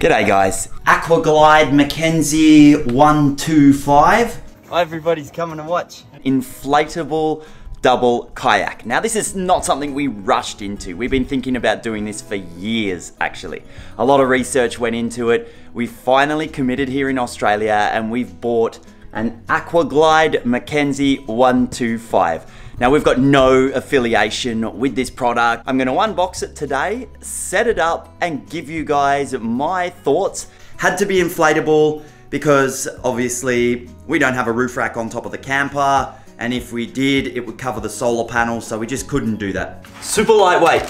G'day guys, Aquaglide McKenzie 125. Everybody's coming to watch. Inflatable double kayak. Now this is not something we rushed into. We've been thinking about doing this for years actually. A lot of research went into it. We finally committed here in Australia and we've bought an Aquaglide McKenzie 125. Now we've got no affiliation with this product. I'm gonna unbox it today, set it up and give you guys my thoughts. Had to be inflatable because obviously we don't have a roof rack on top of the camper, and if we did, it would cover the solar panel, so we just couldn't do that. Super lightweight.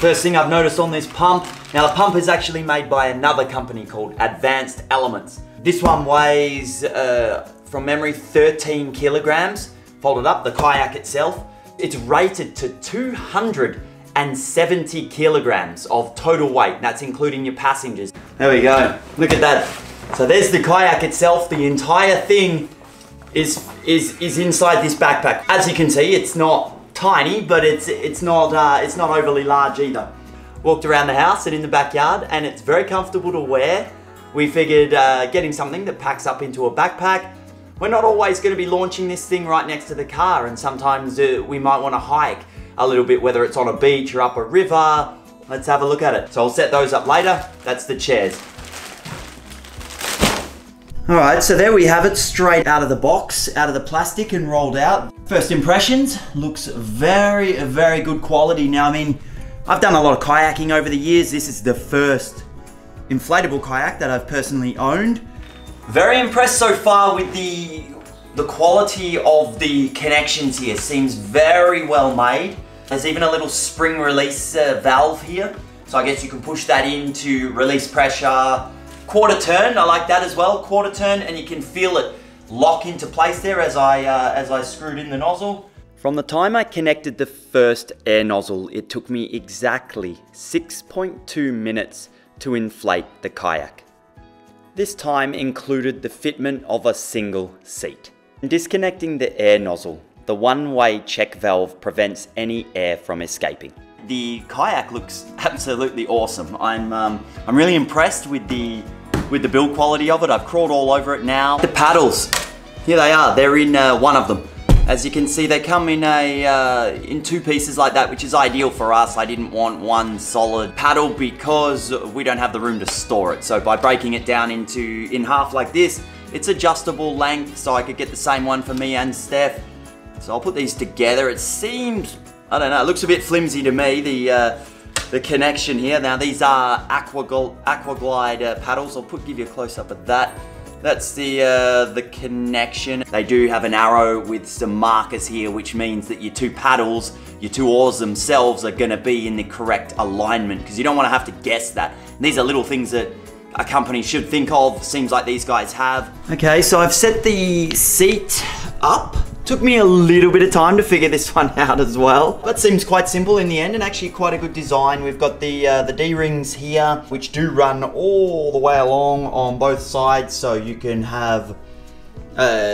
First thing I've noticed on this pump, now the pump is actually made by another company called Advanced Elements. This one weighs, from memory, 13 kilograms. Folded up, the kayak itself. It's rated to 270 kilograms of total weight. That's including your passengers. There we go, look at that. So there's the kayak itself. The entire thing is inside this backpack. As you can see, it's not tiny, but it's not overly large either. Walked around the house and in the backyard, and it's very comfortable to wear. We figured getting something that packs up into a backpack. We're not always going to be launching this thing right next to the car, and sometimes we might want to hike a little bit, whether it's on a beach or up a river. Let's have a look at it. So I'll set those up later. That's the chairs. All right, so there we have it, straight out of the box, out of the plastic and rolled out. First impressions, looks very, very good quality. Now, I mean, I've done a lot of kayaking over the years. This is the first inflatable kayak that I've personally owned. Very impressed so far with the quality of the connections here. Seems very well made. There's even a little spring release valve here. So I guess you can push that in to release pressure. Quarter turn, I like that as well. Quarter turn, and you can feel it lock into place there as I screwed in the nozzle. From the time I connected the first air nozzle, it took me exactly 6.2 minutes to inflate the kayak. This time included the fitment of a single seat. In disconnecting the air nozzle, the one-way check valve prevents any air from escaping. The kayak looks absolutely awesome. I'm really impressed with the build quality of it. I've crawled all over it now. The paddles, here they are. They're in one of them. As you can see, they come in two pieces like that, which is ideal for us. I didn't want one solid paddle because we don't have the room to store it. So by breaking it down in half like this, it's adjustable length, so I could get the same one for me and Steph. So I'll put these together. It seems, I don't know, it looks a bit flimsy to me, the connection here. Now these are Aquaglide paddles. I'll give you a close up of that. That's the connection. They do have an arrow with some markers here, which means that your two paddles, your two oars themselves are gonna be in the correct alignment, because you don't wanna have to guess that. And these are little things that a company should think of, seems like these guys have. Okay, so I've set the seat up. Took me a little bit of time to figure this one out as well. That seems quite simple in the end, and actually quite a good design. We've got the D-rings here, which do run all the way along on both sides, so you can have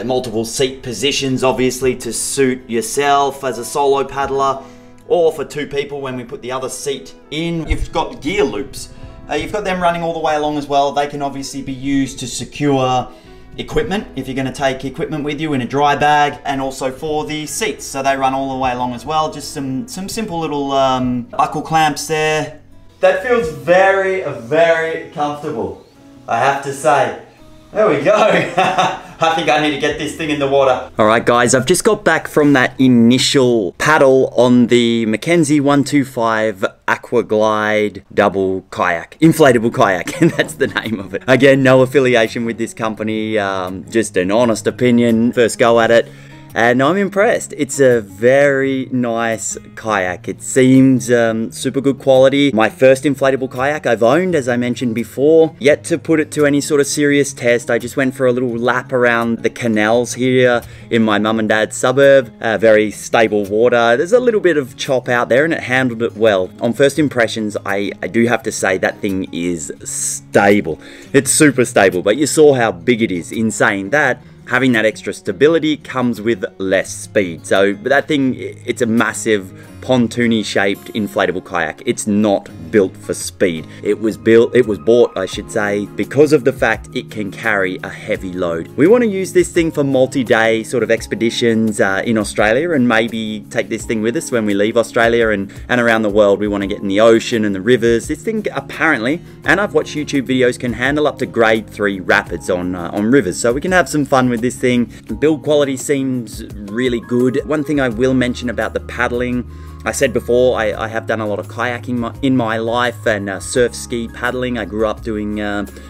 multiple seat positions, obviously, to suit yourself as a solo paddler, or for two people when we put the other seat in. You've got gear loops. You've got them running all the way along as well. They can obviously be used to secure equipment, if you're going to take equipment with you in a dry bag, and also for the seats, so they run all the way along as well. Just some simple little buckle clamps there. That feels very, very comfortable, I have to say. There we go. I think I need to get this thing in the water. All right guys, I've just got back from that initial paddle on the McKenzie 125 Aquaglide double kayak. Inflatable kayak, and that's the name of it. Again, no affiliation with this company, just an honest opinion, first go at it. And I'm impressed. It's a very nice kayak. It seems super good quality. My first inflatable kayak I've owned, as I mentioned before. Yet to put it to any sort of serious test. I just went for a little lap around the canals here in my mum and dad's suburb. Very stable water. There's a little bit of chop out there and it handled it well. On first impressions, I do have to say that thing is stable. It's super stable, but you saw how big it is. In saying that, having that extra stability comes with less speed. So that thing, it's a massive pontoony shaped inflatable kayak. It's not built for speed. It was bought, I should say, because of the fact it can carry a heavy load. We want to use this thing for multi-day sort of expeditions in Australia, and maybe take this thing with us when we leave Australia and around the world. We want to get in the ocean and the rivers. This thing apparently, and I've watched YouTube videos, can handle up to grade 3 rapids on rivers. So we can have some fun with this thing. Build quality seems really good. One thing I will mention about the paddling, I said before, I have done a lot of kayaking in my life, and surf ski paddling. I grew up doing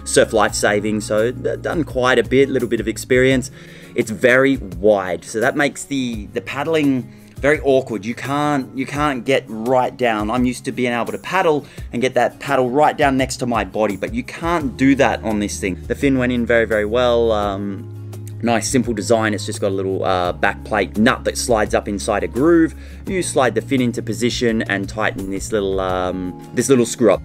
surf lifesaving, so done quite a bit, little bit of experience. It's very wide, so that makes the paddling very awkward. You can't get right down. I'm used to being able to paddle and get that paddle right down next to my body, but you can't do that on this thing. The fin went in very, very well. Nice simple design. It's just got a little back plate nut that slides up inside a groove. You slide the fin into position and tighten this little screw up.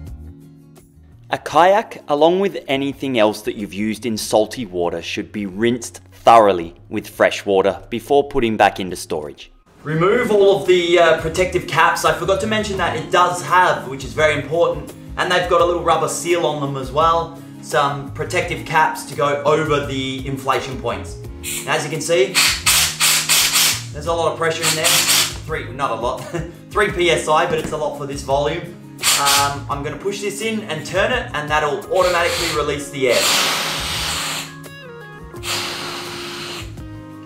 A kayak, along with anything else that you've used in salty water, should be rinsed thoroughly with fresh water before putting back into storage. Remove all of the protective caps. I forgot to mention that it does have, which is very important, and they've got a little rubber seal on them as well, some protective caps to go over the inflation points. And as you can see, there's a lot of pressure in there. Not a lot, 3 PSI, but it's a lot for this volume. I'm gonna push this in and turn it, and that'll automatically release the air.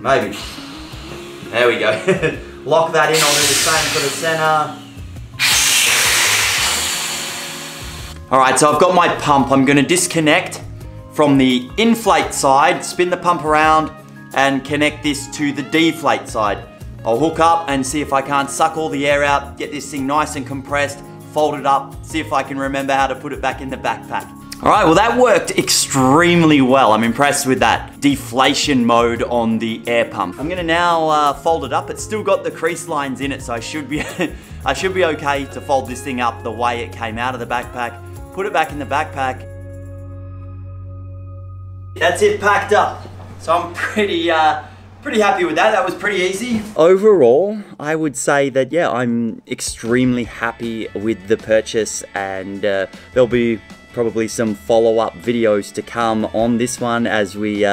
Maybe. There we go. Lock that in, I'll do the same for the center. All right, so I've got my pump. I'm gonna disconnect from the inflate side, spin the pump around, and connect this to the deflate side. I'll hook up and see if I can't suck all the air out, get this thing nice and compressed, fold it up, see if I can remember how to put it back in the backpack. All right, well that worked extremely well. I'm impressed with that deflation mode on the air pump. I'm gonna now fold it up. It's still got the crease lines in it, so I should be okay to fold this thing up the way it came out of the backpack. Put it back in the backpack. That's it packed up. So I'm pretty happy with that. That was pretty easy. Overall, I would say that, yeah, I'm extremely happy with the purchase, and there'll be probably some follow-up videos to come on this one as we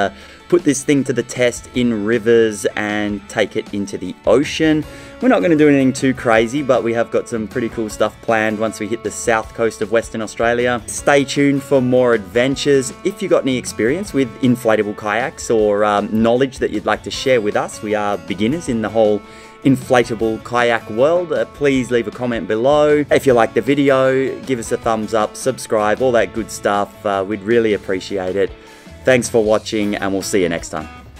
put this thing to the test in rivers and take it into the ocean. We're not going to do anything too crazy, but we have got some pretty cool stuff planned once we hit the south coast of Western Australia. Stay tuned for more adventures. If you've got any experience with inflatable kayaks or knowledge that you'd like to share with us, we are beginners in the whole inflatable kayak world, please leave a comment below. If you like the video, give us a thumbs up, subscribe, all that good stuff. We'd really appreciate it. Thanks for watching, and we'll see you next time.